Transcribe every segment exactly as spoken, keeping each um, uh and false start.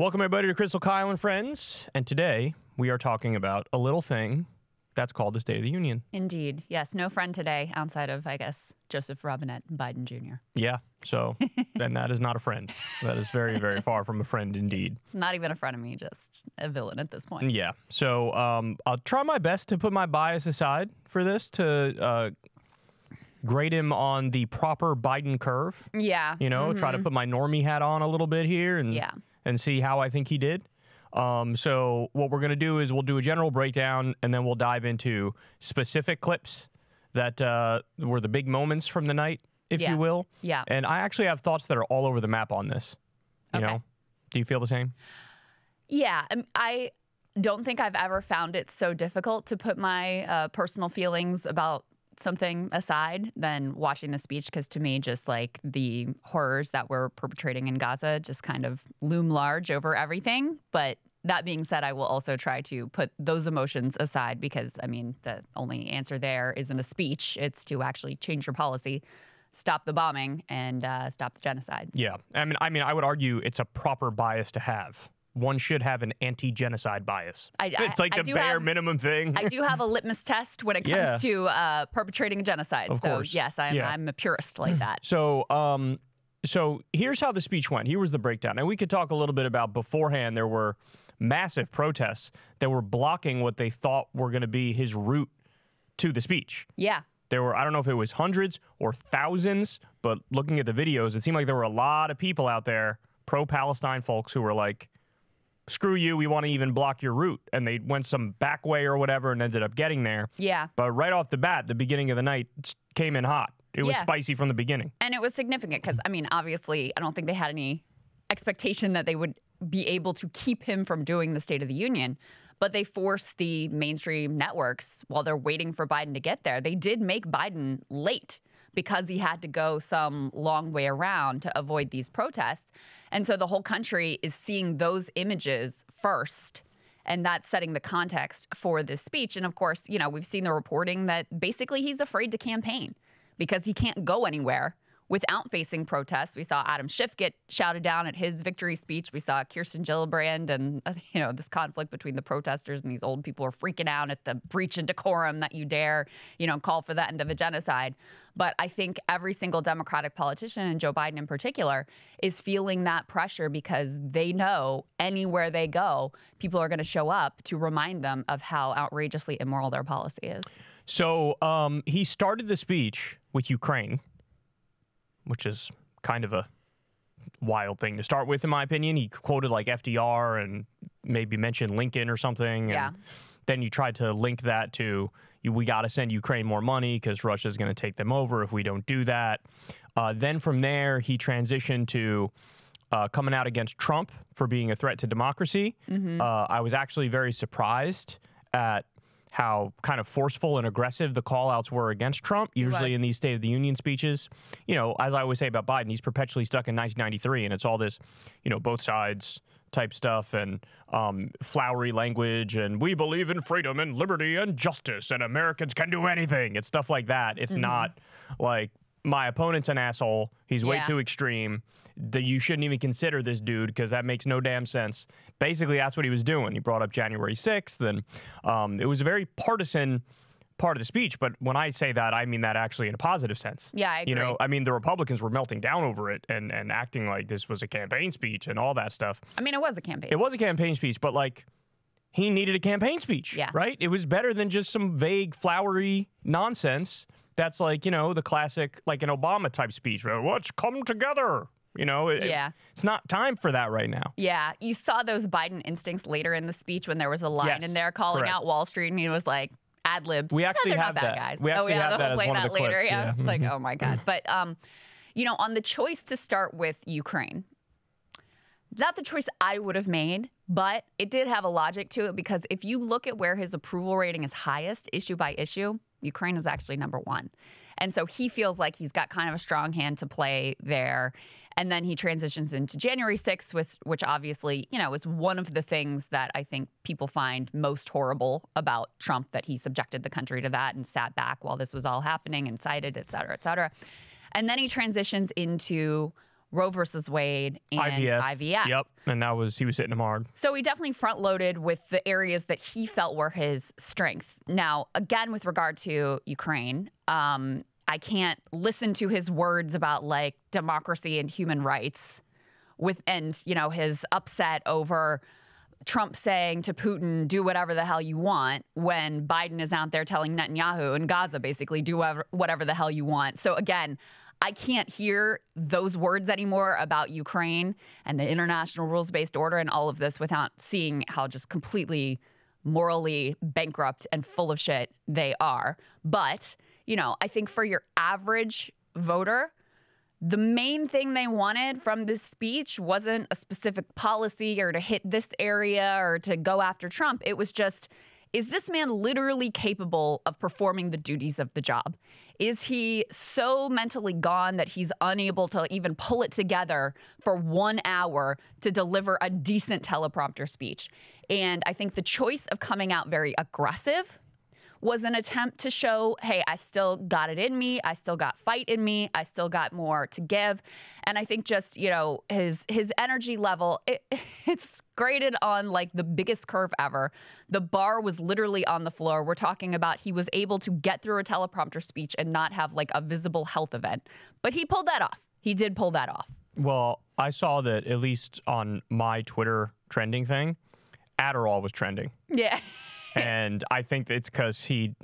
Welcome everybody to Crystal Kyle and Friends, and today we are talking about a little thing that's called the State of the Union. Indeed. Yes, no friend today outside of, I guess, Joseph Robinette Biden Junior Yeah, so then that is not a friend. That is very, very far from a friend indeed. Not even a friend of me, just a villain at this point. Yeah, so um, I'll try my best to put my bias aside for this to uh, grade him on the proper Biden curve. Yeah. You know, mm-hmm. try to put my normie hat on a little bit here and... Yeah. and see how I think he did. Um, so what we're going to do is we'll do a general breakdown, and then we'll dive into specific clips that uh, were the big moments from the night, if yeah. you will. Yeah. And I actually have thoughts that are all over the map on this. You okay. know? Do you feel the same? Yeah. I don't think I've ever found it so difficult to put my uh, personal feelings about something aside than watching the speech, because to me, just like the horrors that we're perpetrating in Gaza just kind of loom large over everything. But that being said, I will also try to put those emotions aside, because I mean, the only answer there isn't a speech. It's to actually change your policy, stop the bombing, and uh, stop the genocide. Yeah. I mean, I mean, I would argue it's a proper bias to have. One should have an anti-genocide bias. I, I, it's like I the bare have, minimum thing. I do have a litmus test when it comes yeah. to uh, perpetrating genocide. Of so course. yes, I'm, yeah. I'm a purist like that. So, um, so here's how the speech went. Here was the breakdown, and we could talk a little bit about beforehand. There were massive protests that were blocking what they thought were going to be his route to the speech. Yeah. There were, I don't know if it was hundreds or thousands, but looking at the videos, it seemed like there were a lot of people out there, pro-Palestine folks, who were like, screw you, we want to even block your route. And they went some back way or whatever and ended up getting there. Yeah. But right off the bat, the beginning of the night came in hot. It was yeah. spicy from the beginning. And it was significant because, I mean, obviously, I don't think they had any expectation that they would be able to keep him from doing the State of the Union. But they forced the mainstream networks, while they're waiting for Biden to get there, they did make Biden late, because he had to go some long way around to avoid these protests. And so the whole country is seeing those images first, and that's setting the context for this speech. And of course, you know, we've seen the reporting that basically he's afraid to campaign because he can't go anywhere without facing protests. We saw Adam Schiff get shouted down at his victory speech. We saw Kirsten Gillibrand, and, you know, this conflict between the protesters and these old people are freaking out at the breach of decorum that you dare, you know, call for the end of a genocide. But I think every single Democratic politician, and Joe Biden in particular, is feeling that pressure because they know anywhere they go, people are going to show up to remind them of how outrageously immoral their policy is. So um, he started the speech with Ukraine, which is kind of a wild thing to start with, in my opinion. He quoted like F D R and maybe mentioned Lincoln or something. Yeah. And then you tried to link that to, we got to send Ukraine more money because Russia's going to take them over if we don't do that. Uh, then from there, he transitioned to uh, coming out against Trump for being a threat to democracy. Mm-hmm. uh, I was actually very surprised at how kind of forceful and aggressive the call-outs were against Trump, usually in these State of the Union speeches. You know, as I always say about Biden, he's perpetually stuck in nineteen ninety-three, and it's all this, you know, both sides type stuff and um, flowery language, and we believe in freedom and liberty and justice, and Americans can do anything. It's stuff like that. It's mm-hmm. not like, my opponent's an asshole, he's way yeah. too extreme, that you shouldn't even consider this dude because that makes no damn sense. Basically, that's what he was doing. He brought up January sixth, and um, it was a very partisan part of the speech. But when I say that, I mean that actually in a positive sense. Yeah, I agree. You know, I mean, the Republicans were melting down over it and, and acting like this was a campaign speech and all that stuff. I mean, it was a campaign. It was a campaign speech, but like, he needed a campaign speech, yeah. right? It was better than just some vague, flowery nonsense that's like, you know, the classic, like an Obama-type speech. Let's come together. You know, it, yeah. it's not time for that right now. Yeah. You saw those Biden instincts later in the speech when there was a line yes, in there calling correct. out Wall Street, and he was like, ad-libbed. We actually no, have not bad that. Guys. We actually oh, yeah, have that as one that of the later. clips. Yeah. yeah. Like, oh, my God. But, um, you know, on the choice to start with Ukraine, not the choice I would have made, but it did have a logic to it, because if you look at where his approval rating is highest, issue by issue, Ukraine is actually number one. And so he feels like he's got kind of a strong hand to play there. And then he transitions into January sixth, which, which obviously, you know, is one of the things that I think people find most horrible about Trump, that he subjected the country to that and sat back while this was all happening and cited, et cetera, et cetera. And then he transitions into Roe versus Wade and I V F. I V F. Yep, and that was, he was hitting them hard. So he definitely front-loaded with the areas that he felt were his strength. Now, again, with regard to Ukraine, um, I can't listen to his words about, like, democracy and human rights with, and, you know, his upset over Trump saying to Putin, do whatever the hell you want, when Biden is out there telling Netanyahu in Gaza, basically, do whatever the hell you want. So, again, I can't hear those words anymore about Ukraine and the international rules-based order and all of this without seeing how just completely morally bankrupt and full of shit they are. But, you know, I think for your average voter, the main thing they wanted from this speech wasn't a specific policy or to hit this area or to go after Trump. It was just, is this man literally capable of performing the duties of the job? Is he so mentally gone that he's unable to even pull it together for one hour to deliver a decent teleprompter speech? And I think the choice of coming out very aggressive was an attempt to show, hey, I still got it in me. I still got fight in me. I still got more to give. And I think just, you know, his his energy level, it, it's graded on like the biggest curve ever. The bar was literally on the floor. We're talking about he was able to get through a teleprompter speech and not have like a visible health event. But he pulled that off. He did pull that off. Well, I saw that at least on my Twitter trending thing, Adderall was trending. Yeah. And I think it's because he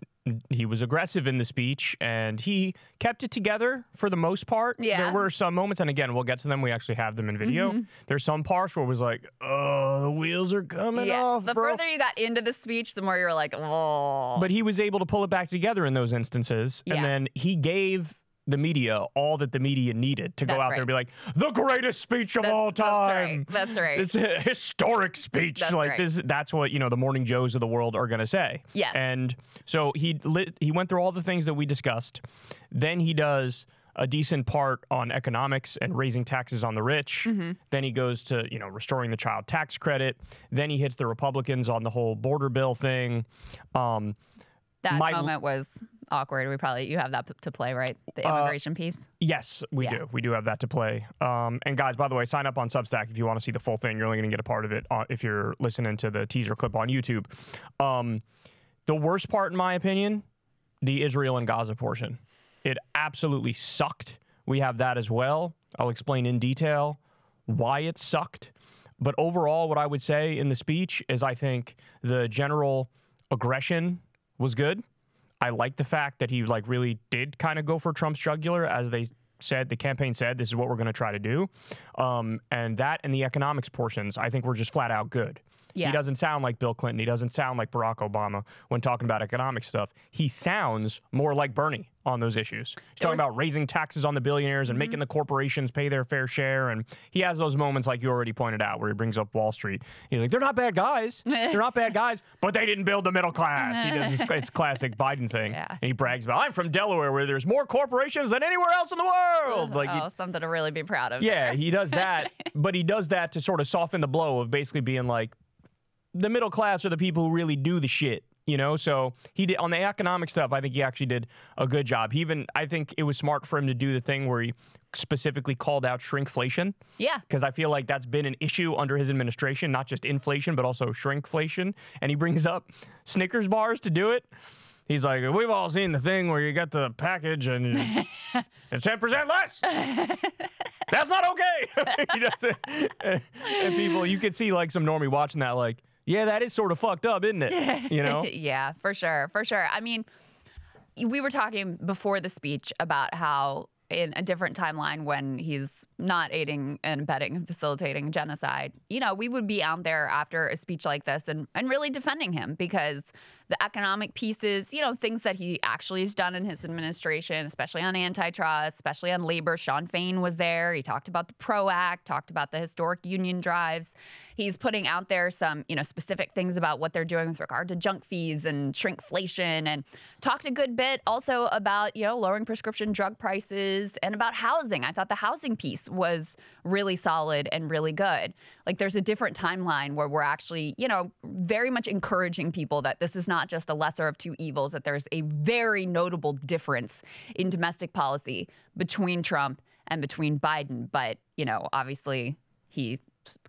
he was aggressive in the speech, and he kept it together for the most part. Yeah. There were some moments, and again, we'll get to them. We actually have them in video. Mm-hmm. There's some parts where it was like, oh, the wheels are coming yeah. off, the bro. The further you got into the speech, the more you were like, oh. But he was able to pull it back together in those instances, yeah. and then he gave the media all that the media needed to that's go out right. there and be like, the greatest speech of that's, all time. That's right. That's right. This historic speech. That's like right. this. That's what, you know, the Morning Joes of the world are going to say. Yeah. And so he lit, he went through all the things that we discussed. Then he does a decent part on economics and raising taxes on the rich. Mm-hmm. Then he goes to, you know, restoring the child tax credit. Then he hits the Republicans on the whole border bill thing. Um, that my, moment was awkward. We probably, you have that to play, right? The immigration uh, piece? Yes, we yeah. do. We do have that to play. Um, and guys, by the way, sign up on Substack if you want to see the full thing. You're only going to get a part of it uh, if you're listening to the teaser clip on YouTube. Um, the worst part, in my opinion, the Israel and Gaza portion. It absolutely sucked. We have that as well. I'll explain in detail why it sucked. But overall, what I would say in the speech is I think the general aggression was good. I like the fact that he like really did kind of go for Trump's jugular, as they said, the campaign said, this is what we're going to try to do. Um, and that and the economics portions, I think, were just flat out good. Yeah. He doesn't sound like Bill Clinton. He doesn't sound like Barack Obama when talking about economic stuff. He sounds more like Bernie on those issues. He's talking about raising taxes on the billionaires and mm-hmm. making the corporations pay their fair share. And he has those moments, like you already pointed out, where he brings up Wall Street. He's like, they're not bad guys. They're not bad guys, but they didn't build the middle class. He does his, it's classic Biden thing. Yeah. And he brags about, I'm from Delaware, where there's more corporations than anywhere else in the world. Like, oh, he, something to really be proud of. Yeah, he does that. But he does that to sort of soften the blow of basically being like, the middle class are the people who really do the shit, you know? So he did on the economic stuff. I think he actually did a good job. He even, I think it was smart for him to do the thing where he specifically called out shrinkflation. Yeah. Because I feel like that's been an issue under his administration, not just inflation, but also shrinkflation. And he brings up Snickers bars to do it. He's like, we've all seen the thing where you got the package and it's ten percent less. That's not okay. He does it. And people, you could see like some normie watching that like, yeah, that is sort of fucked up, isn't it? You know? Yeah, for sure. For sure. I mean, we were talking before the speech about how in a different timeline when he's not aiding and abetting and facilitating genocide, you know, we would be out there after a speech like this and, and really defending him because the economic pieces, you know, things that he actually has done in his administration, especially on antitrust, especially on labor. Sean Fain was there. He talked about the PRO Act, talked about the historic union drives. He's putting out there some, you know, specific things about what they're doing with regard to junk fees and shrinkflation, and talked a good bit also about, you know, lowering prescription drug prices and about housing. I thought the housing piece was really solid and really good. Like there's a different timeline where we're actually, you know, very much encouraging people that this is not not just a lesser of two evils, that there's a very notable difference in domestic policy between Trump and between Biden. But, you know, obviously he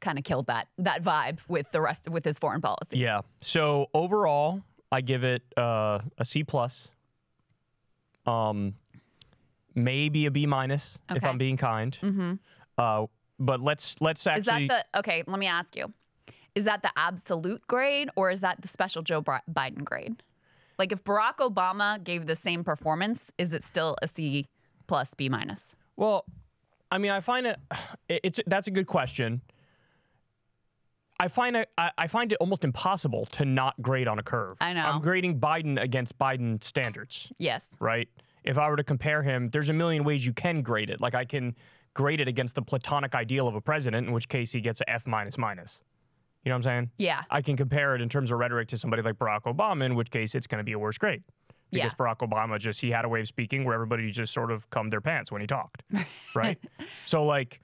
kind of killed that that vibe with the rest with his foreign policy. Yeah. So overall, I give it uh, a C plus. Um, maybe a B minus, okay, if I'm being kind. Mm-hmm. Uh, but let's let's actually. Is that the okay? Let me ask you: is that the absolute grade, or is that the special Joe Biden grade? Like, if Barack Obama gave the same performance, is it still a C plus, B minus? Well, I mean, I find it. It's that's a good question. I find it, I find it almost impossible to not grade on a curve. I know. I'm grading Biden against Biden standards. Yes. Right? If I were to compare him, there's a million ways you can grade it. Like, I can grade it against the platonic ideal of a president, in which case he gets an F minus minus. You know what I'm saying? Yeah. I can compare it in terms of rhetoric to somebody like Barack Obama, in which case it's going to be a worse grade. Because yeah. Barack Obama just, he had a way of speaking where everybody just sort of cummed their pants when he talked. Right? So, like...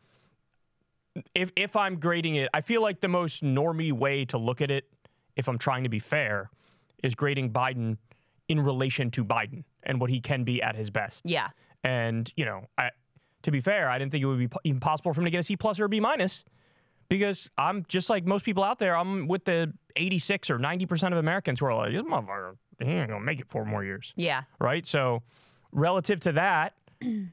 If if I'm grading it, I feel like the most normie way to look at it, if I'm trying to be fair, is grading Biden in relation to Biden and what he can be at his best. Yeah. And, you know, I, to be fair, I didn't think it would be even possible for him to get a C plus or a B minus, because I'm just like most people out there. I'm with the eighty-six or ninety percent of Americans who are like, this motherfucker, he ain't gonna make it four more years. Yeah. Right? So relative to that,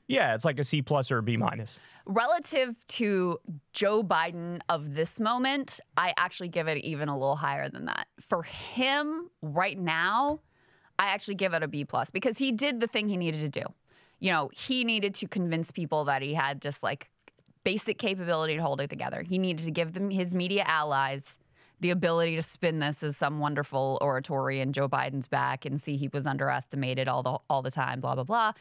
yeah, it's like a C plus or a B minus. Relative to Joe Biden of this moment, I actually give it even a little higher than that. For him right now, I actually give it a B plus, because he did the thing he needed to do. You know, he needed to convince people that he had just like basic capability to hold it together. He needed to give them his media allies the ability to spin this as some wonderful oratory in Joe Biden's back and see he was underestimated all the all the time, blah, blah, blah.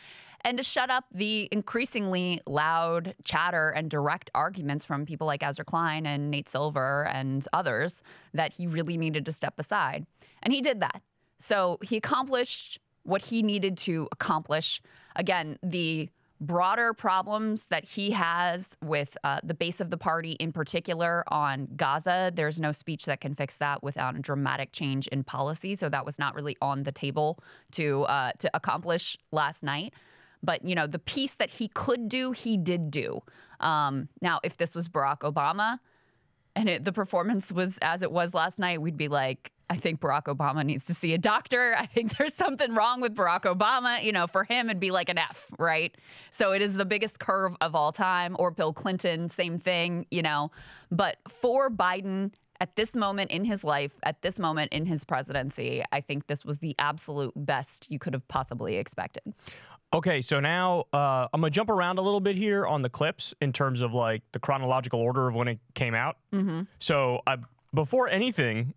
And to shut up the increasingly loud chatter and direct arguments from people like Ezra Klein and Nate Silver and others that he really needed to step aside. And he did that. So he accomplished what he needed to accomplish. Again, the broader problems that he has with uh, the base of the party, in particular on Gaza. There's no speech that can fix that without a dramatic change in policy. So that was not really on the table to uh, to accomplish last night. But, you know, the piece that he could do, he did do. Um, now, if this was Barack Obama and it, the performance was as it was last night, we'd be like, I think Barack Obama needs to see a doctor. I think there's something wrong with Barack Obama. You know, for him, it'd be like an F, right? So it is the biggest curve of all time. Or Bill Clinton, same thing, you know. But for Biden, at this moment in his life, at this moment in his presidency, I think this was the absolute best you could have possibly expected. Okay, so now uh, I'm going to jump around a little bit here on the clips in terms of, like, the chronological order of when it came out. Mm-hmm. So I, before anything...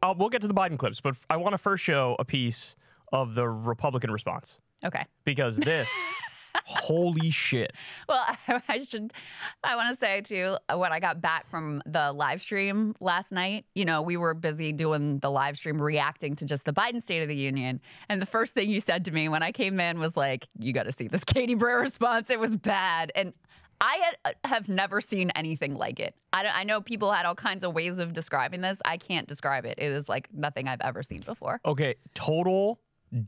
I'll, we'll get to the Biden clips, but I want to first show a piece of the Republican response. Okay. Because this, holy shit. Well, I, I should, I want to say, too, when I got back from the live stream last night, you know, we were busy doing the live stream reacting to just the Biden State of the Union. And the first thing you said to me when I came in was like, you got to see this Katie Britt response. It was bad. And I had, have never seen anything like it. I, I know people had all kinds of ways of describing this. I can't describe it. It is like nothing I've ever seen before. Okay, total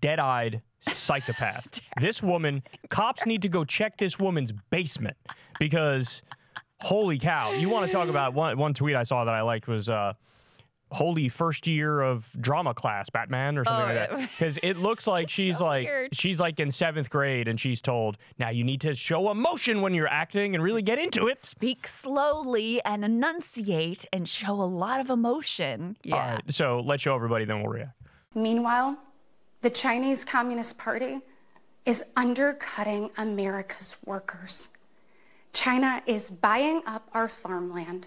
dead-eyed psychopath. This woman, cops need to go check this woman's basement, because holy cow. You want to talk about one, one tweet I saw that I liked was... Uh, holy first year of drama class, Batman, or something oh, like that. Because it looks like she's so like weird. She's like in seventh grade and she's told, now you need to show emotion when you're acting and really get into it. Speak slowly and enunciate and show a lot of emotion. Yeah. All right, so let's show everybody, then we'll react. Meanwhile, the Chinese Communist Party is undercutting America's workers. China is buying up our farmland,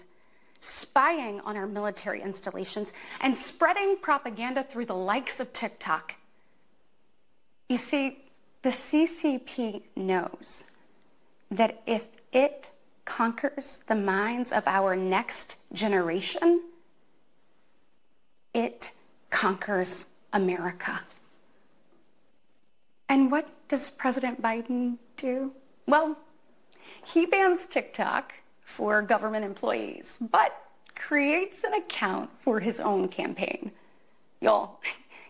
spying on our military installations, and spreading propaganda through the likes of TikTok. You see, the C C P knows that if it conquers the minds of our next generation, it conquers America. And what does President Biden do? Well, he bans TikTok for government employees, but creates an account for his own campaign. Y'all,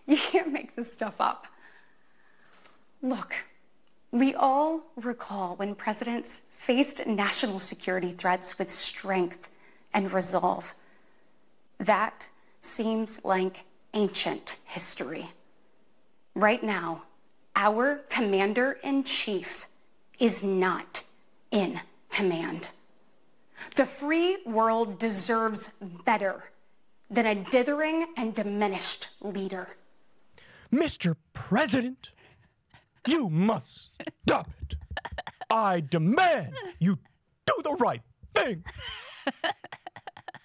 you can't make this stuff up. Look, we all recall when presidents faced national security threats with strength and resolve. That seems like ancient history. Right now, our commander-in-chief is not in command. The free world deserves better than a dithering and diminished leader. Mister President, you must stop it. I demand you do the right thing.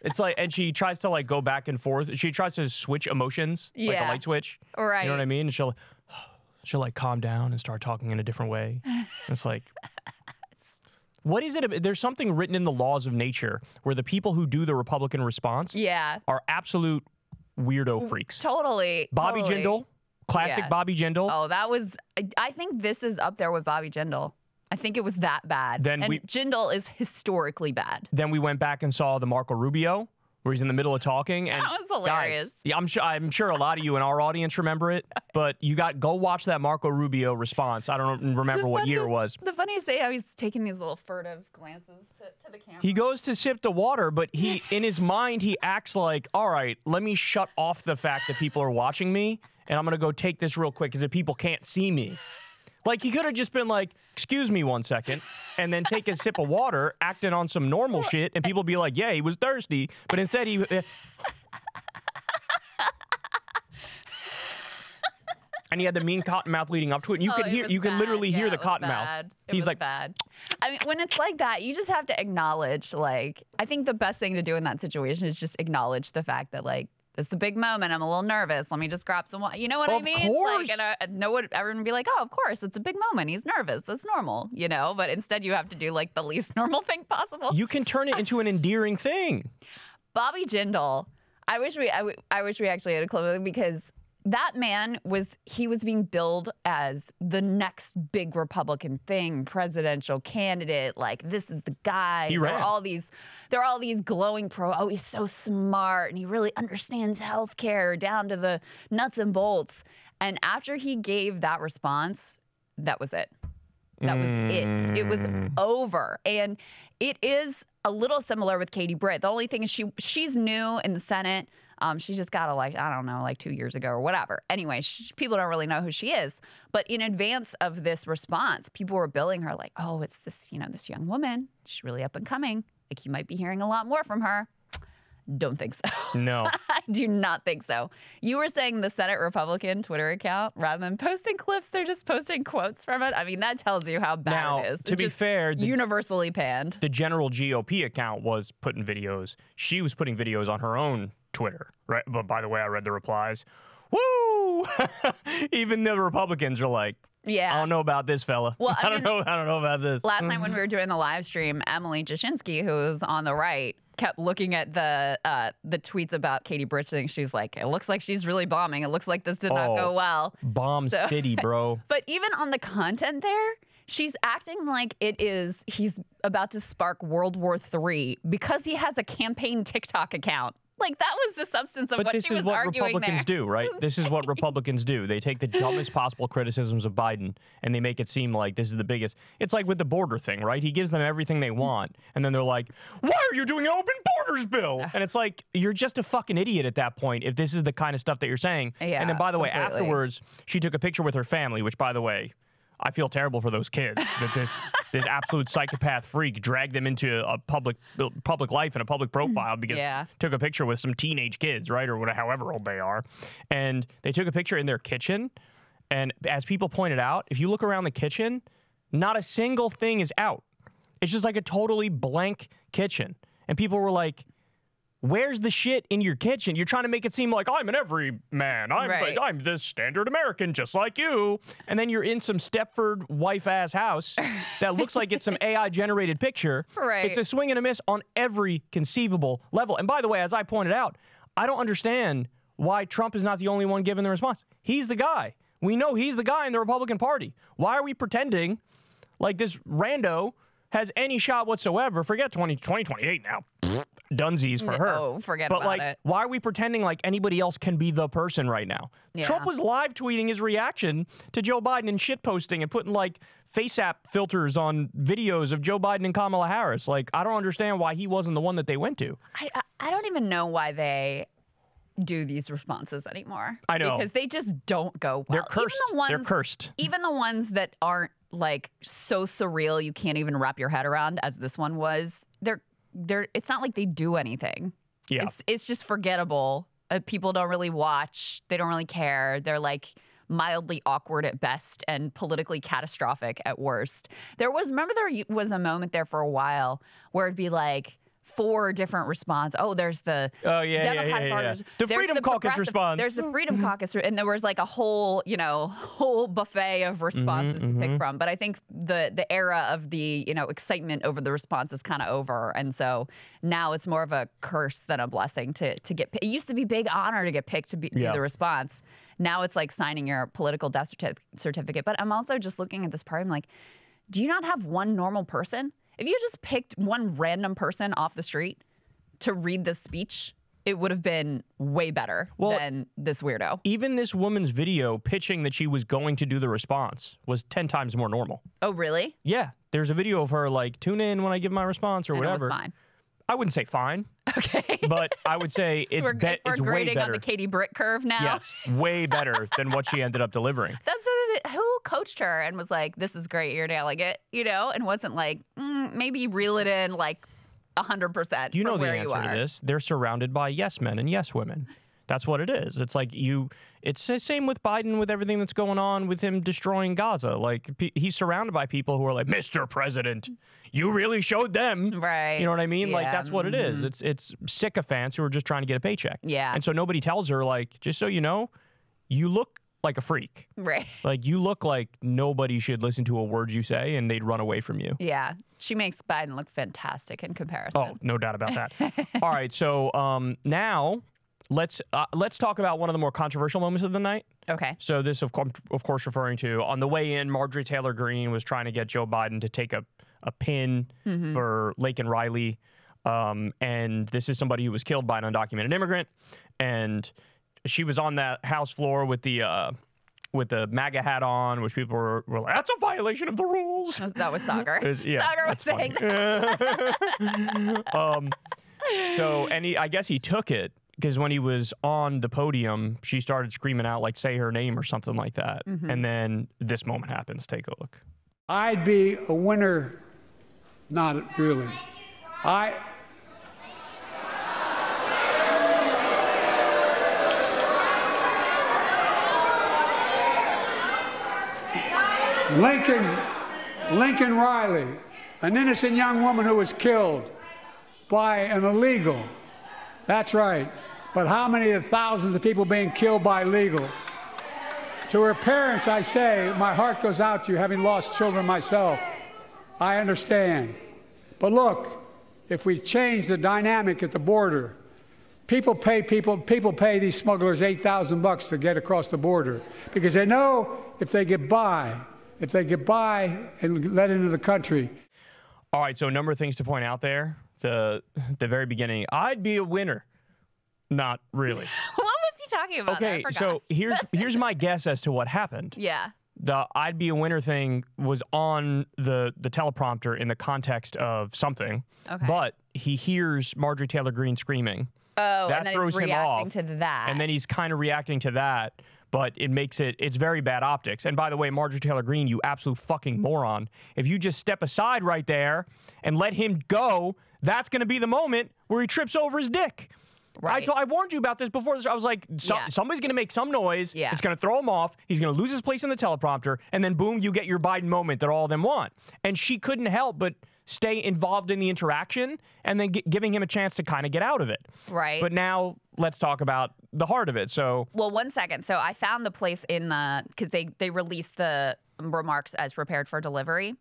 It's like, and she tries to like go back and forth. She tries to switch emotions, yeah. like a light switch. Right. You know what I mean? And she'll, she'll like calm down and start talking in a different way. And it's like, what is it? There's something written in the laws of nature where the people who do the Republican response yeah. are absolute weirdo freaks. Totally. Bobby totally. Jindal, classic yeah. Bobby Jindal. Oh, that was, I think this is up there with Bobby Jindal. I think it was that bad. Then and we, Jindal is historically bad. Then we went back and saw the Marco Rubio, where he's in the middle of talking. And that was hilarious. Guys, yeah, I'm sure I'm sure a lot of you in our audience remember it, but you got go watch that Marco Rubio response. I don't remember what year it was. The funniest thing, how he's taking these little furtive glances to, to the camera. He goes to sip the water, but he in his mind he acts like, all right, let me shut off the fact that people are watching me, and I'm gonna go take this real quick because if people can't see me. Like, he could have just been like, excuse me one second, and then take a sip of water, acting on some normal shit, and people be like, yeah, he was thirsty. But instead, he... Uh, and he had the mean cotton mouth leading up to it. And you oh, could hear, you could literally yeah, hear the cotton bad. mouth. It He's like... bad. I mean, when it's like that, you just have to acknowledge, like... I think the best thing to do in that situation is just acknowledge the fact that, like, this is a big moment. I'm a little nervous. Let me just grab some water. You know what of I mean? Of course. Like, and I know what everyone would be like, oh, of course. It's a big moment. He's nervous. That's normal, you know? But instead, you have to do, like, the least normal thing possible. You can turn it into an endearing thing. Bobby Jindal, I wish we I, w I wish we actually had a clue because that man was, he was being billed as the next big Republican thing, presidential candidate. Like, this is the guy. He ran. There are all these, there are all these glowing pro, oh, he's so smart and he really understands healthcare down to the nuts and bolts. And after he gave that response, that was it. That was it. It was over. And it is a little similar with Katie Britt. The only thing is she she's new in the Senate. Um, she just got elected, I don't know, like two years ago or whatever. Anyway, she, people don't really know who she is. But in advance of this response, people were billing her like, oh, it's this, you know, this young woman. She's really up and coming. Like, you might be hearing a lot more from her. Don't think so. No. I do not think so. You were saying the Senate Republican Twitter account, rather than posting clips, they're just posting quotes from it. I mean, that tells you how bad now, it is. To it be fair, the, universally panned. The general G O P account was putting videos. She was putting videos on her own Twitter, right? But by the way, I read the replies. Woo! Even the Republicans are like, yeah, I don't know about this fella. Well, I, I mean, don't know. I don't know about this. Last night when we were doing the live stream, Emily Jashinsky, who's on the right, kept looking at the uh, the tweets about Katie Britt. She's like, it looks like she's really bombing. It looks like this did oh, not go well. Bomb so, city, bro. But even on the content there, she's acting like it is he's about to spark World War Three because he has a campaign TikTok account. Like, that was the substance of but what she was what arguing But this is what Republicans there. do, right? This is what Republicans do. They take the dumbest possible criticisms of Biden, and they make it seem like this is the biggest. It's like with the border thing, right? He gives them everything they want, and then they're like, why are you doing an open borders bill? And it's like, you're just a fucking idiot at that point if this is the kind of stuff that you're saying. Yeah, and then, by the way, completely. afterwards, she took a picture with her family, which, by the way, I feel terrible for those kids that this this absolute psychopath freak dragged them into a public public life and a public profile because yeah. took a picture with some teenage kids, right, or whatever, however old they are, and they took a picture in their kitchen. And as people pointed out, if you look around the kitchen, not a single thing is out. It's just like a totally blank kitchen, and people were like, where's the shit in your kitchen? You're trying to make it seem like I'm an everyman. I'm right. I'm the standard American, just like you. And then you're in some Stepford wife-ass house that looks like it's some A I-generated picture. Right. It's a swing and a miss on every conceivable level. And by the way, as I pointed out, I don't understand why Trump is not the only one giving the response. He's the guy. We know he's the guy in the Republican Party. Why are we pretending like this rando has any shot whatsoever? Forget twenty twenty-eight now. dunsies for her. Oh, forget but about like, it. But, like, why are we pretending like anybody else can be the person right now? Yeah. Trump was live tweeting his reaction to Joe Biden and shitposting and putting, like, FaceApp filters on videos of Joe Biden and Kamala Harris. Like, I don't understand why he wasn't the one that they went to. I, I, I don't even know why they do these responses anymore. I know. Because they just don't go well. They're cursed. Even the ones, They're cursed. Even the ones that aren't, like, so surreal you can't even wrap your head around, as this one was, they're they're it's not like they do anything. Yeah. It's, it's just forgettable. Uh, people don't really watch. They don't really care. They're, like, mildly awkward at best and politically catastrophic at worst. There was, remember there was a moment there for a while where it'd be like, four different responses. Oh, there's the oh, yeah, Democratic yeah, yeah, yeah. Partners. The there's Freedom the Caucus response. There's the Freedom Caucus. And there was like a whole, you know, whole buffet of responses mm-hmm, to mm-hmm. pick from. But I think the the era of the, you know, excitement over the response is kind of over. And so now it's more of a curse than a blessing to, to get picked. It used to be big honor to get picked to be yeah. do the response. Now it's like signing your political death certi- certificate. But I'm also just looking at this part. I'm like, do you not have one normal person? If you just picked one random person off the street to read this speech, it would have been way better well, than this weirdo. Even this woman's video pitching that she was going to do the response was ten times more normal. Oh, really? Yeah. There's a video of her like, tune in when I give my response or and whatever. It was fine. I wouldn't say fine. Okay. But I would say it's, we're, be- we're it's way better. We're grading on the Katie Britt curve now. Yes. Way better than what she ended up delivering. That's who coached her and was like, this is great, you're nailing it, you know, and wasn't like, mm, maybe reel it in like one hundred percent. You know the answer to this. They're surrounded by yes men and yes women. That's what it is. It's like you, it's the same with Biden with everything that's going on with him destroying Gaza. Like p- he's surrounded by people who are like, Mister President, you really showed them. Right. You know what I mean? Yeah. Like that's what mm-hmm. it is. It's, it's sycophants who are just trying to get a paycheck. Yeah. And so nobody tells her like, just so you know, you look like a freak. Right. Like you look like nobody should listen to a word you say and they'd run away from you. Yeah. She makes Biden look fantastic in comparison. Oh, no doubt about that. All right. So um, now let's uh, let's talk about one of the more controversial moments of the night. Okay. So this, of, co- of course, referring to on the way in, Marjorie Taylor Greene was trying to get Joe Biden to take a, a pin mm-hmm. for Laken Riley. Um, and this is somebody who was killed by an undocumented immigrant. And she was on that House floor with the uh, with the MAGA hat on, which people were, were like, that's a violation of the rules. That was Sagar. yeah, Sagar was saying that. um, so, and he, I guess he took it, because when he was on the podium, she started screaming out, like, say her name or something like that. Mm-hmm. And then this moment happens. Take a look. I'd be a winner. Not really. I... Lincoln, Lincoln Riley, an innocent young woman who was killed by an illegal. That's right. But how many of the thousands of people being killed by illegals? To her parents, I say, my heart goes out to you, having lost children myself. I understand. But look, if we change the dynamic at the border, people pay people people pay these smugglers eight thousand bucks to get across the border because they know if they get by, if they get by and let into the country. All right, so a number of things to point out there. The, the very beginning, I'd be a winner. Not really. What was he talking about? Okay, so here's here's my guess as to what happened. Yeah. The I'd be a winner thing was on the, the teleprompter in the context of something. Okay. But he hears Marjorie Taylor Greene screaming. Oh, that and then throws he's reacting him off, to that. And then he's kind of reacting to that. But it makes it, it's very bad optics. And by the way, Marjorie Taylor Greene, you absolute fucking moron. If you just step aside right there and let him go, that's going to be the moment where he trips over his dick. Right. I, t- I warned you about this before. I was like, so- yeah. somebody's going to make some noise. Yeah. It's going to throw him off. He's going to lose his place in the teleprompter. And then, boom, you get your Biden moment that all of them want. And she couldn't help but stay involved in the interaction and then g- giving him a chance to kind of get out of it. Right. But now let's talk about the heart of it. So, well, one second. So I found the place in the, because they, they released the remarks as prepared for delivery.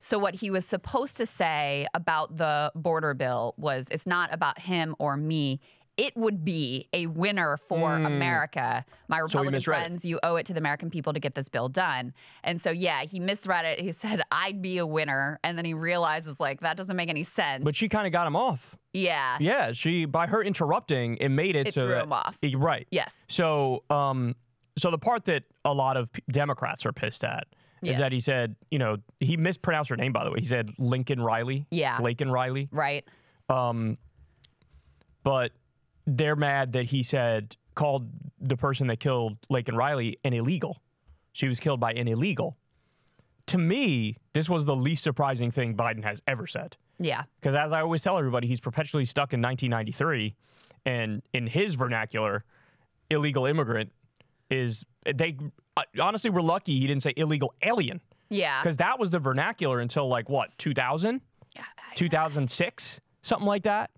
So what he was supposed to say about the border bill was, it's not about him or me. it would be a winner for mm. America. My Republican so friends, it. you owe it to the American people to get this bill done. And so, yeah, he misread it. He said, I'd be a winner. And then he realizes, like, that doesn't make any sense. But she kind of got him off. Yeah. Yeah. She, by her interrupting, it made it, it so threw that, him off. He, right. Yes. So, um, so the part that a lot of Democrats are pissed at is yeah. that he said, you know, he mispronounced her name, by the way. He said Lincoln Riley. Yeah. It's Laken Riley. Right. Um, but they're mad that he said, called the person that killed Laken Riley an illegal. She was killed by an illegal. To me, this was the least surprising thing Biden has ever said. Yeah. Because as I always tell everybody, he's perpetually stuck in nineteen ninety-three. And in his vernacular, illegal immigrant is, they honestly were lucky he didn't say illegal alien. Yeah. Because that was the vernacular until like, what, two thousand? Yeah. two thousand six? Something like that.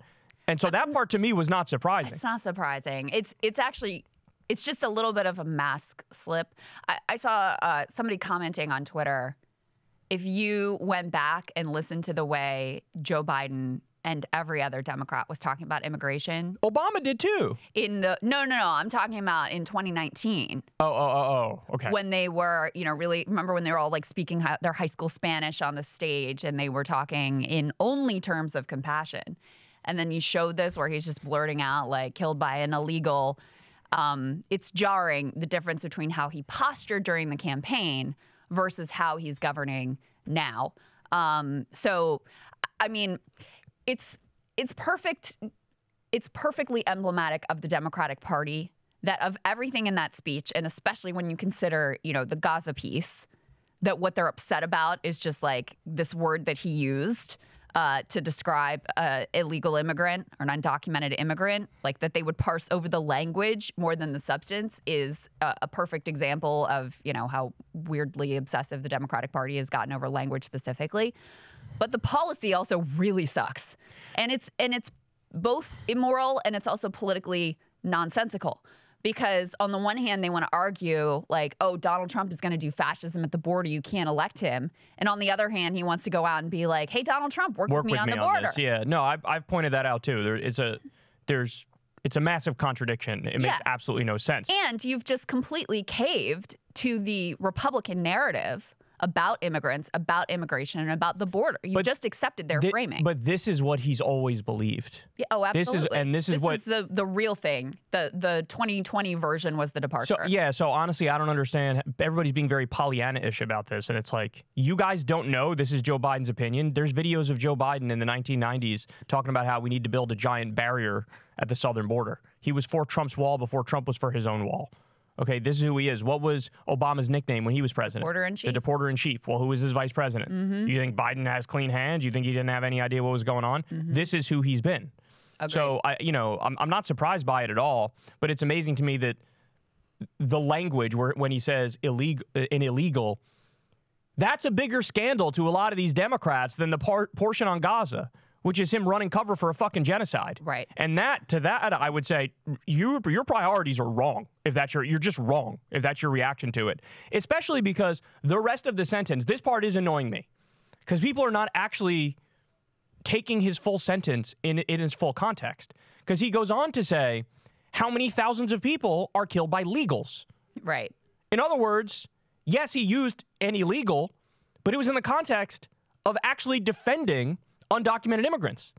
And so that part to me was not surprising. It's not surprising. It's it's actually, it's just a little bit of a mask slip. I, I saw uh, somebody commenting on Twitter, if you went back and listened to the way Joe Biden and every other Democrat was talking about immigration. Obama did too. In the no, no, no. I'm talking about in twenty nineteen. Oh, oh, oh, oh. Okay. When they were, you know, really remember when they were all like speaking hi- their high school Spanish on the stage and they were talking in only terms of compassion. And then you showed this where he's just blurting out, like, killed by an illegal. Um, it's jarring, the difference between how he postured during the campaign versus how he's governing now. Um, so, I mean, it's it's perfect. It's perfectly emblematic of the Democratic Party that of everything in that speech, and especially when you consider, you know, the Gaza piece, that what they're upset about is just, like, this word that he used. Uh, to describe uh, illegal immigrant or an undocumented immigrant, like that they would parse over the language more than the substance is a, a perfect example of, you know, how weirdly obsessive the Democratic Party has gotten over language specifically. But the policy also really sucks. And it's, and it's both immoral and it's also politically nonsensical. Because on the one hand, they want to argue like, oh, Donald Trump is going to do fascism at the border. You can't elect him. And on the other hand, he wants to go out and be like, hey, Donald Trump, work, work with me with on me the on border. This. Yeah, no, I've, I've pointed that out, too. There, it's a there's it's a massive contradiction. It yeah. makes absolutely no sense. And you've just completely caved to the Republican narrative about immigrants, about immigration, and about the border. You but just accepted their th- framing. But this is what he's always believed. Yeah, oh, absolutely. This is, and this is this what is the the real thing. The the twenty twenty version was the departure. So, yeah. So honestly, I don't understand. Everybody's being very Pollyanna-ish about this, and it's like, you guys don't know. This is Joe Biden's opinion. There's videos of Joe Biden in the nineteen nineties talking about how we need to build a giant barrier at the southern border. He was for Trump's wall before Trump was for his own wall. Okay, this is who he is. What was Obama's nickname when he was president? Deporter-in-chief. The Deporter-in-Chief. Well, who was his vice president? Mm-hmm. You think Biden has clean hands? You think he didn't have any idea what was going on? Mm-hmm. This is who he's been. Okay. So, I, you know, I'm, I'm not surprised by it at all, but it's amazing to me that the language where when he says illegal, an illegal, that's a bigger scandal to a lot of these Democrats than the par- portion on Gaza, which is him running cover for a fucking genocide. Right. And that, to that, I would say, you, your priorities are wrong. If that's your, you're just wrong, if that's your reaction to it. Especially because the rest of the sentence, this part is annoying me. Because people are not actually taking his full sentence in, in its full context. Because he goes on to say, how many thousands of people are killed by legals? Right. In other words, yes, he used an illegal, but it was in the context of actually defending undocumented immigrants,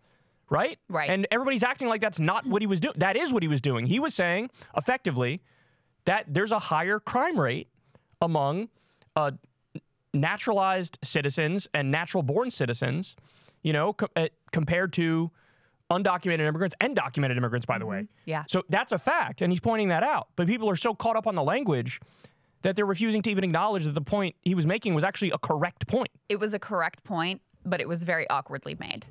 right? Right. And everybody's acting like that's not what he was doing. That is what he was doing. He was saying, effectively, that there's a higher crime rate among uh, naturalized citizens and natural-born citizens, you know, co- uh, compared to undocumented immigrants and documented immigrants, by the mm-hmm. way. Yeah. So that's a fact, and he's pointing that out. But people are so caught up on the language that they're refusing to even acknowledge that the point he was making was actually a correct point. It was a correct point. But it was very awkwardly made.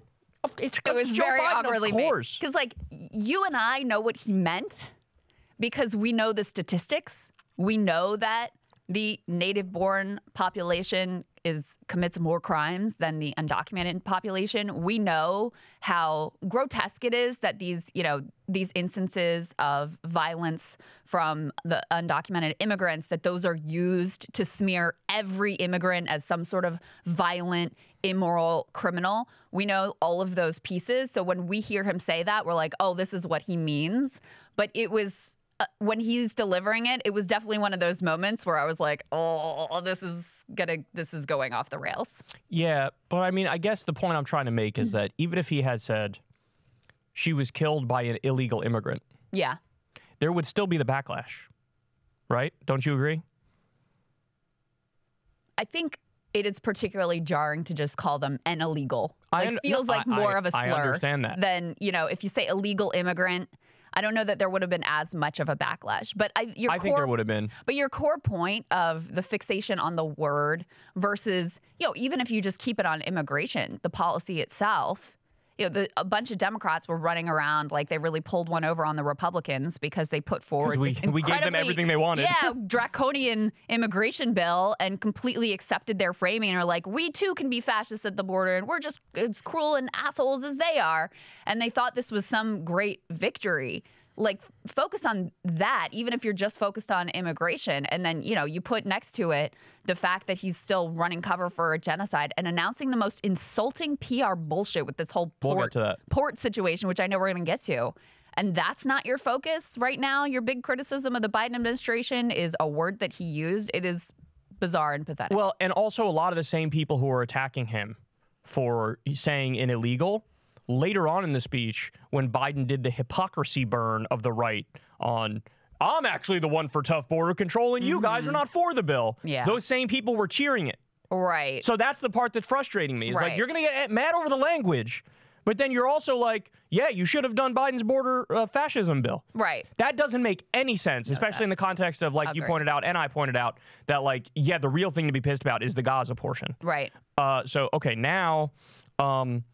It's, it was Joe very Biden, awkwardly made. Because, like, you and I know what he meant because we know the statistics. We know that the native-born population is commits more crimes than the undocumented population. We know how grotesque it is that these, you know, these instances of violence from the undocumented immigrants, that those are used to smear every immigrant as some sort of violent immoral criminal. We know all of those pieces. So when we hear him say that, we're like, oh, this is what he means. But it was uh, when he's delivering it, it was definitely one of those moments where I was like, oh, this is gonna this is going off the rails. Yeah. But I mean, I guess the point I'm trying to make is that even if he had said she was killed by an illegal immigrant, yeah, there would still be the backlash. Right? Don't you agree? I think it is particularly jarring to just call them an illegal. Like, it feels no, like more I, of a slur I understand that. Than, you know, if you say illegal immigrant, I don't know that there would have been as much of a backlash. But I, your I core, think there would have been. But your core point of the fixation on the word versus, you know, even if you just keep it on immigration, the policy itself, you know, the, a bunch of Democrats were running around like they really pulled one over on the Republicans because they put forward we, this we gave them everything they wanted. Yeah, draconian immigration bill and completely accepted their framing and are like, we too can be fascists at the border and we're just as cruel and assholes as they are. And they thought this was some great victory. Like, focus on that, even if you're just focused on immigration. And then, you know, you put next to it the fact that he's still running cover for a genocide and announcing the most insulting P R bullshit with this whole port, we'll get to that. port situation, which I know we're going to get to. And that's not your focus right now. Your big criticism of the Biden administration is a word that he used. It is bizarre and pathetic. Well, and also a lot of the same people who are attacking him for saying an illegal. Later on in the speech, when Biden did the hypocrisy burn of the right on, I'm actually the one for tough border control and mm-hmm. you guys are not for the bill. Yeah. Those same people were cheering it. Right. So that's the part that's frustrating me. It's right. like, you're going to get mad over the language, but then you're also like, yeah, you should have done Biden's border uh, fascism bill. Right. That doesn't make any sense, no especially sense. in the context of, like Agreed. you pointed out and I pointed out, that like, yeah, the real thing to be pissed about is the Gaza portion. Right. Uh, so, okay, now... Um,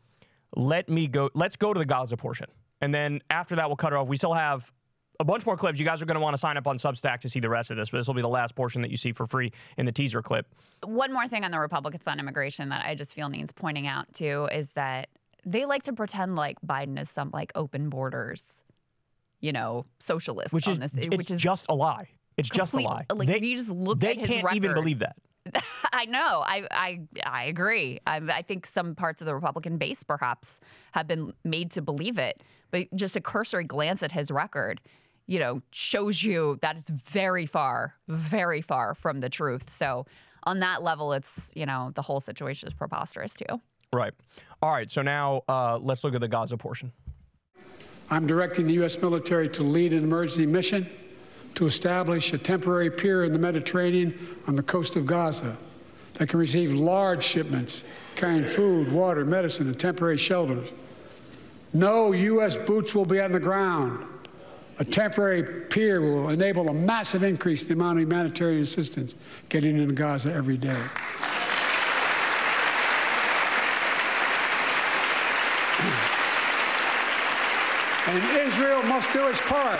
Let me go. Let's go to the Gaza portion. And then after that, we'll cut it off. We still have a bunch more clips. You guys are going to want to sign up on Substack to see the rest of this, but this will be the last portion that you see for free in the teaser clip. One more thing on the Republicans on immigration that I just feel needs pointing out, too, is that they like to pretend like Biden is some, like, open borders, you know, socialist. Which on is, this, it's which is just a lie. It's complete, just a lie. Like, they, if you just look they at his can't record, even believe that. I know. I I, I agree. I, I think some parts of the Republican base perhaps have been made to believe it. But just a cursory glance at his record, you know, shows you that it's very far, very far from the truth. So on that level, it's, you know, the whole situation is preposterous, too. Right. All right. So now uh, let's look at the Gaza portion. I'm directing the U S military to lead an emergency mission to establish a temporary pier in the Mediterranean on the coast of Gaza that can receive large shipments carrying food, water, medicine, and temporary shelters. No U S boots will be on the ground. A temporary pier will enable a massive increase in the amount of humanitarian assistance getting into Gaza every day. And Israel must do its part.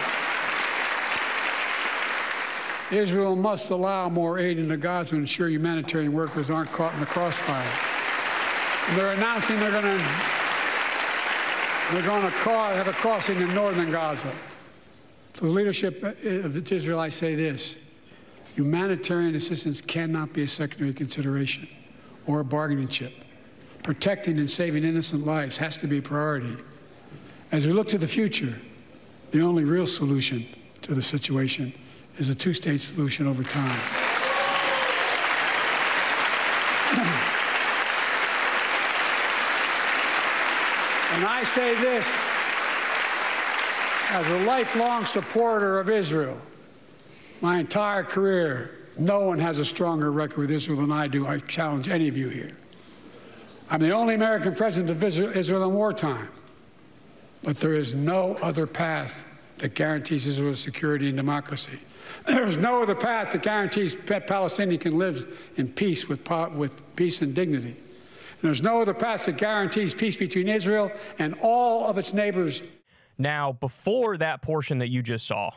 Israel must allow more aid into Gaza to ensure humanitarian workers aren't caught in the crossfire. And they're announcing they're going to they're going to have a crossing in northern Gaza. To the leadership of Israel, I say this: humanitarian assistance cannot be a secondary consideration or a bargaining chip. Protecting and saving innocent lives has to be a priority. As we look to the future, the only real solution to the situation is a two-state solution over time. And I say this as a lifelong supporter of Israel. My entire career, no one has a stronger record with Israel than I do. I challenge any of you here. I'm the only American president to visit Israel in wartime, but there is no other path that guarantees Israel's security and democracy. There is no other path that guarantees Palestinians can live in peace with, with peace and dignity. And there's no other path that guarantees peace between Israel and all of its neighbors. Now, before that portion that you just saw,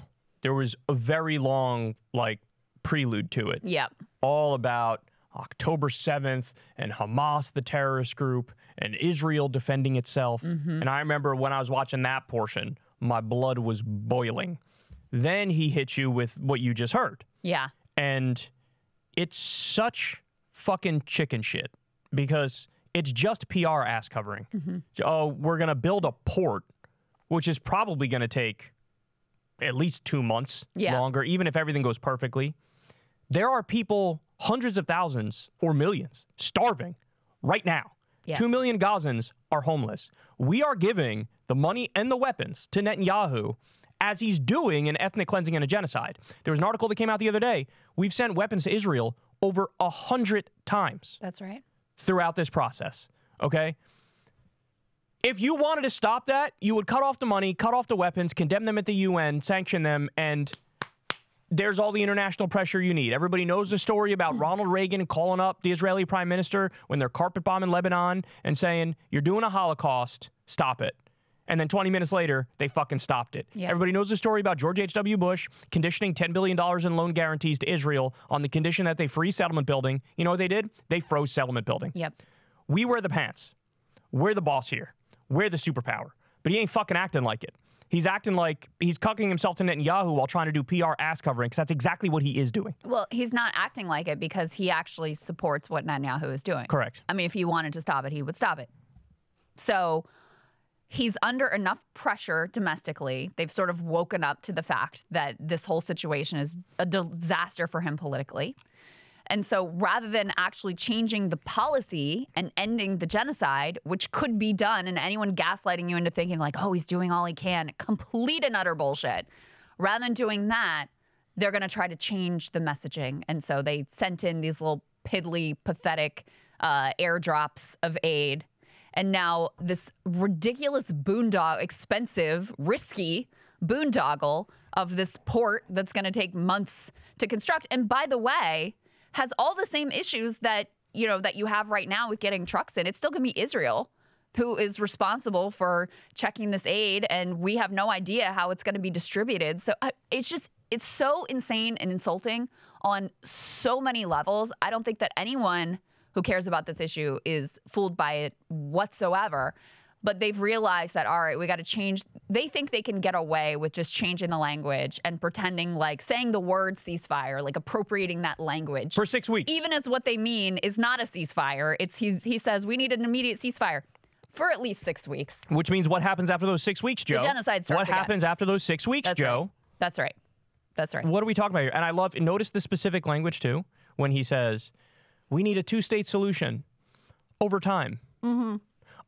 there was a very long, like, prelude to it. Yep. All about October seventh and Hamas, the terrorist group, and Israel defending itself. Mm-hmm. And I remember when I was watching that portion, my blood was boiling. Then he hits you with what you just heard. Yeah. And it's such fucking chicken shit because It's just P R ass covering. Mm-hmm. Oh, we're going to build a port, which is probably going to take at least two months yeah. longer, even if everything goes perfectly. There are people, hundreds of thousands or millions, starving right now. Yeah. Two million Gazans are homeless. We are giving the money and the weapons to Netanyahu as he's doing an ethnic cleansing and a genocide. There was an article that came out the other day. We've sent weapons to Israel over a hundred times. That's right. Throughout this process, okay? If you wanted to stop that, you would cut off the money, cut off the weapons, condemn them at the U N, sanction them, and there's all the international pressure you need. Everybody knows the story about mm-hmm. Ronald Reagan calling up the Israeli prime minister when they're carpet bombing Lebanon and saying, you're doing a Holocaust, stop it. And then twenty minutes later, they fucking stopped it. Yeah. Everybody knows the story about George H W Bush conditioning ten billion dollars in loan guarantees to Israel on the condition that they free settlement building. You know what they did? They froze settlement building. Yep. We wear the pants. We're the boss here. We're the superpower. But he ain't fucking acting like it. He's acting like he's cucking himself to Netanyahu while trying to do P R ass covering, because that's exactly what he is doing. Well, he's not acting like it because he actually supports what Netanyahu is doing. Correct. I mean, if he wanted to stop it, he would stop it. So he's under enough pressure domestically. They've sort of woken up to the fact that this whole situation is a disaster for him politically. And so rather than actually changing the policy and ending the genocide, which could be done, and anyone gaslighting you into thinking like, oh, he's doing all he can, complete and utter bullshit. Rather than doing that, they're going to try to change the messaging. And so they sent in these little piddly, pathetic uh, airdrops of aid. And now this ridiculous boondoggle, expensive, risky boondoggle of this port that's going to take months to construct. And by the way, has all the same issues that, you know, that you have right now with getting trucks in. It's still going to be Israel who is responsible for checking this aid. And we have no idea how it's going to be distributed. So it's just, it's so insane and insulting on so many levels. I don't think that anyone who cares about this issue is fooled by it whatsoever. But they've realized that, all right, we got to change. They think they can get away with just changing the language and pretending like saying the word ceasefire, like appropriating that language. For six weeks. Even as what they mean is not a ceasefire. It's he's, he says we need an immediate ceasefire for at least six weeks. Which means what happens after those six weeks, Joe? The genocide starts What again. happens after those six weeks, That's Joe? Right. That's right. That's right. What are we talking about here? And I love, notice the specific language too, when he says, we need a two-state solution over time. Mm-hmm.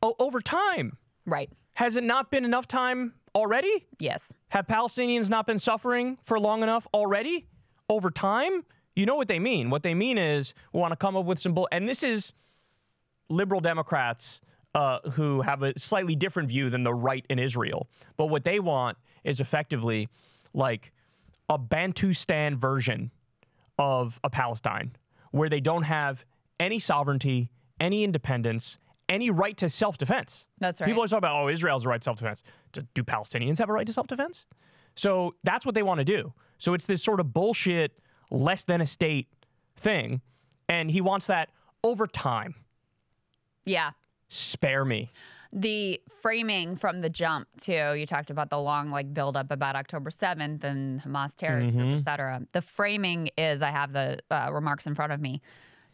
Oh, over time. Right. Has it not been enough time already? Yes. Have Palestinians not been suffering for long enough already? Over time? You know what they mean. What they mean is we want to come up with some bull. And this is liberal Democrats uh, who have a slightly different view than the right in Israel. But what they want is effectively like a Bantustan version of a Palestine, where they don't have any sovereignty, any independence, any right to self-defense. That's right. People are talking about, oh, Israel's right to self-defense. Do Palestinians have a right to self-defense? So that's what they want to do. So it's this sort of bullshit, less than a state thing, and he wants that over time. Yeah. Spare me. The framing from the jump, too, you talked about the long, like, buildup about October seventh and Hamas terror, mm-hmm. et cetera. The framing is, I have the uh, remarks in front of me.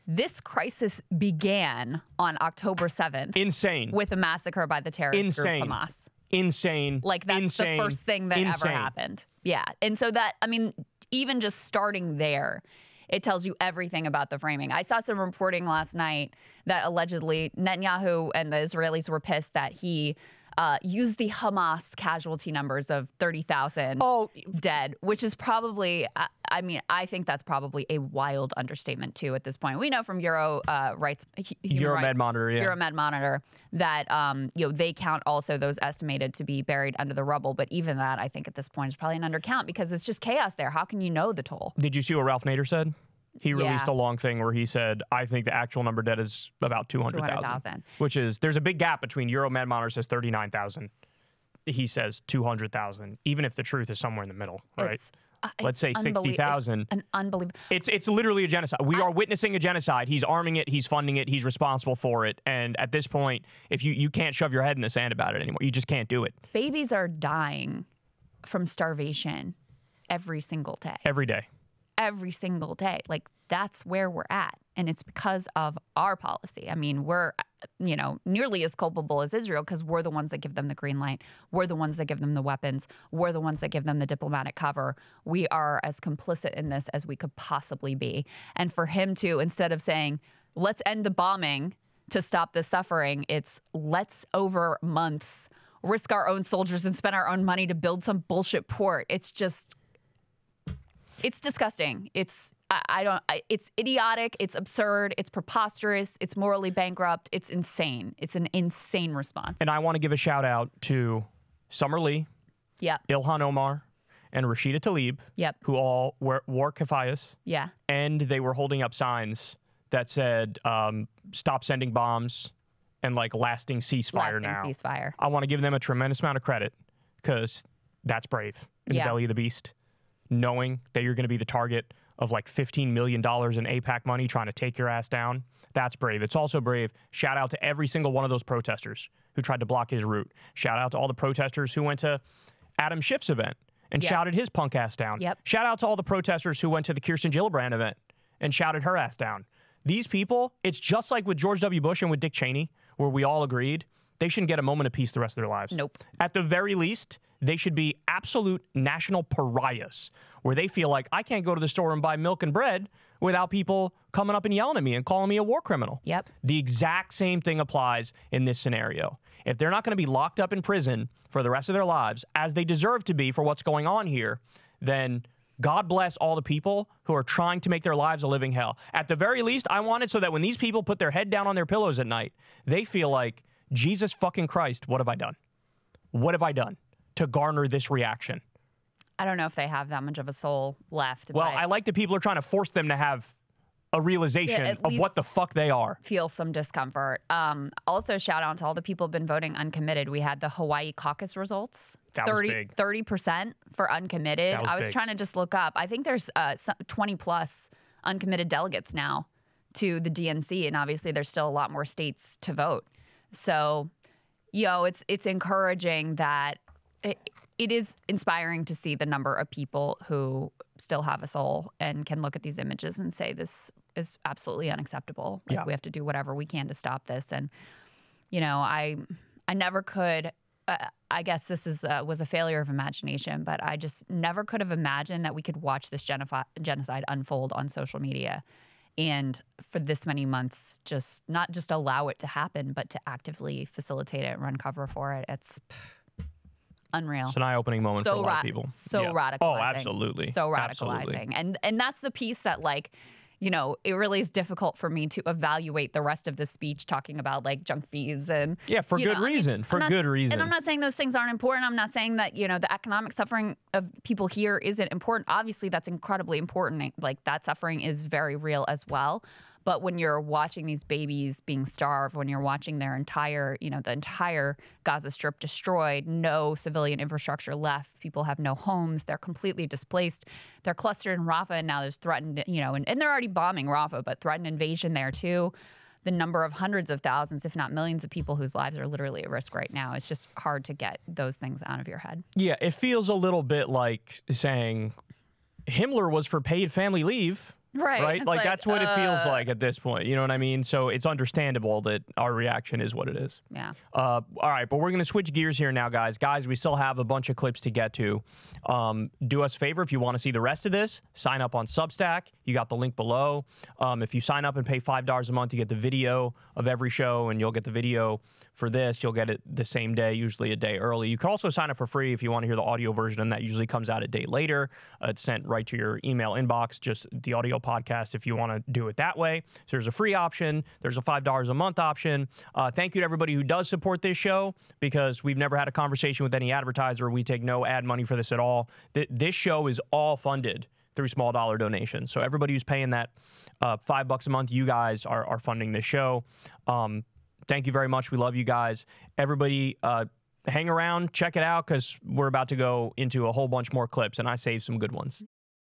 This crisis began on October seventh. Insane. With a massacre by the terrorist Insane. group Hamas. Insane. Like, that's Insane. the first thing that Insane. ever happened. Yeah. And so that, I mean, even just starting there, it tells you everything about the framing. I saw some reporting last night that allegedly Netanyahu and the Israelis were pissed that he uh, used the Hamas casualty numbers of thirty thousand oh. dead, which is probably, I, I mean, I think that's probably a wild understatement, too, at this point. We know from Euro uh, rights, Euro Med Monitor, yeah. Euro Med Monitor, that, um, you know, they count also those estimated to be buried under the rubble. But even that, I think at this point, is probably an undercount because it's just chaos there. How can you know the toll? Did you see what Ralph Nader said? He released yeah. a long thing where he said, I think the actual number dead is about two hundred thousand, which is, there's a big gap between Euro Med Monitor says thirty-nine thousand. He says two hundred thousand, even if the truth is somewhere in the middle, right? It's, uh, Let's say sixty thousand. It's an unbelievable. It's, it's literally a genocide. We I, are witnessing a genocide. He's arming it. He's funding it. He's responsible for it. And at this point, if you, you can't shove your head in the sand about it anymore, you just can't do it. Babies are dying from starvation every single day. Every day. Every single day. Like, that's where we're at. And it's because of our policy. I mean, we're you know, nearly as culpable as Israel, because we're the ones that give them the green light. We're the ones that give them the weapons. We're the ones that give them the diplomatic cover. We are as complicit in this as we could possibly be. And for him to, instead of saying, let's end the bombing to stop the suffering, it's let's over months risk our own soldiers and spend our own money to build some bullshit port. It's just, it's disgusting. It's, I don't, it's idiotic, it's absurd, it's preposterous, it's morally bankrupt, it's insane. It's an insane response. And I want to give a shout out to Summer Lee, yep, Ilhan Omar, and Rashida Tlaib, yep, who all were, wore keffiyehs, yeah, and they were holding up signs that said, um, stop sending bombs and like lasting ceasefire lasting now. Ceasefire. I want to give them a tremendous amount of credit, because that's brave in yeah. the belly of the beast, knowing that you're going to be the target of like fifteen million dollars in AIPAC money trying to take your ass down. That's brave. It's also brave. Shout out to every single one of those protesters who tried to block his route. Shout out to all the protesters who went to Adam Schiff's event and yep. shouted his punk ass down. Yep. Shout out to all the protesters who went to the Kirsten Gillibrand event and shouted her ass down. These people, it's just like with George W. Bush and with Dick Cheney, where we all agreed they shouldn't get a moment of peace the rest of their lives. Nope. At the very least, they should be absolute national pariahs, where they feel like, I can't go to the store and buy milk and bread without people coming up and yelling at me and calling me a war criminal. Yep. The exact same thing applies in this scenario. If they're not going to be locked up in prison for the rest of their lives, as they deserve to be for what's going on here, then God bless all the people who are trying to make their lives a living hell. At the very least, I want it so that when these people put their head down on their pillows at night, they feel like, Jesus fucking Christ, what have I done? What have I done to garner this reaction? I don't know if they have that much of a soul left. Well, I like that people are trying to force them to have a realization yeah, of what the fuck they are. Feel some discomfort. Um, also, shout out to all the people who've been voting uncommitted. We had the Hawaii caucus results. That thirty, was big. thirty percent for uncommitted. Was I was big. trying to just look up. I think there's uh, twenty plus uncommitted delegates now to the D N C, and obviously there's still a lot more states to vote. So, you know, it's, it's encouraging that it, it is inspiring to see the number of people who still have a soul and can look at these images and say, this is absolutely unacceptable. Like, yeah. we have to do whatever we can to stop this. And, you know, I, I never could, uh, I guess this is, uh, was a failure of imagination, but I just never could have imagined that we could watch this genocide unfold on social media. And for this many months, just not just allow it to happen, but to actively facilitate it and run cover for it. It's unreal. It's an eye-opening moment so for a lot of people. So yeah. radicalizing. Oh, absolutely. So radicalizing. Absolutely. And and that's the piece that, like, you know, it really is difficult for me to evaluate the rest of the speech talking about, like, junk fees and... Yeah, for good know, reason. I mean, for not, good reason. And I'm not saying those things aren't important. I'm not saying that, you know, the economic suffering of people here isn't important. Obviously, that's incredibly important. Like, that suffering is very real as well. But when you're watching these babies being starved, when you're watching their entire, you know, the entire Gaza Strip destroyed, no civilian infrastructure left, people have no homes, they're completely displaced, they're clustered in Rafah, and now there's threatened, you know, and, and they're already bombing Rafah, but threatened invasion there too. The number of hundreds of thousands, if not millions of people whose lives are literally at risk right now, it's just hard to get those things out of your head. Yeah, it feels a little bit like saying Himmler was for paid family leave. Right. Right. Like, like, that's what uh, it feels like at this point. You know what I mean? So it's understandable that our reaction is what it is. Yeah. Uh, all right. But we're going to switch gears here now, guys. Guys, we still have a bunch of clips to get to. Um, do us a favor. If you want to see the rest of this, sign up on Substack. You got the link below. Um, if you sign up and pay five dollars a month, you get the video of every show, and you'll get the video for this. You'll get it the same day, usually a day early. You can also sign up for free if you want to hear the audio version, and that usually comes out a day later. Uh, it's sent right to your email inbox, just the audio podcast if you want to do it that way. So there's a free option. There's a five dollars a month option. Uh, thank you to everybody who does support this show, because we've never had a conversation with any advertiser. We take no ad money for this at all. Th this show is all funded through small dollar donations. So everybody who's paying that uh, five bucks a month, you guys are, are funding this show. Um, thank you very much. We love you guys. Everybody, uh, hang around, check it out, because we're about to go into a whole bunch more clips, and I saved some good ones.